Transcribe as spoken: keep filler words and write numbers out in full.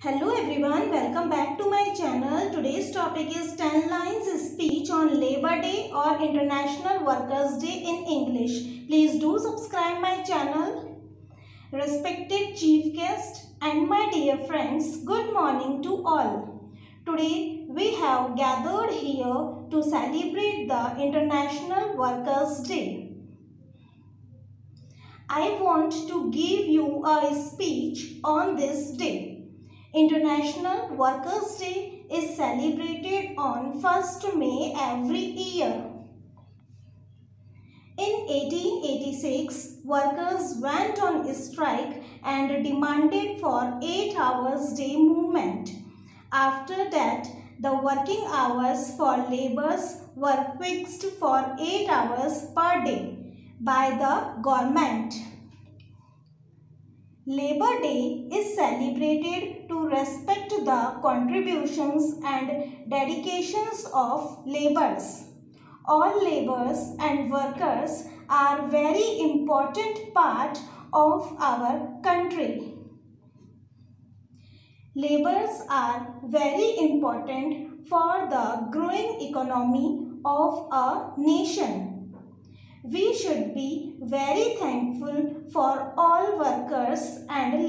Hello everyone, welcome back to my channel. Today's topic is ten lines speech on Labor Day or International Workers' Day in English. Please do subscribe my channel. Respected chief guest and my dear friends, good morning to all. Today we have gathered here to celebrate the International Workers' Day. I want to give you a speech on this day. International Workers' Day is celebrated on first of May every year. In eighteen eighty-six, workers went on strike and demanded for eight hours day movement. After that, the working hours for laborers were fixed for eight hours per day by the government. Labor Day is celebrated to respect the contributions and dedications of laborers. All laborers and workers are very important part of our country. Laborers are very important for the growing economy of a nation. We should be very thankful for all workers and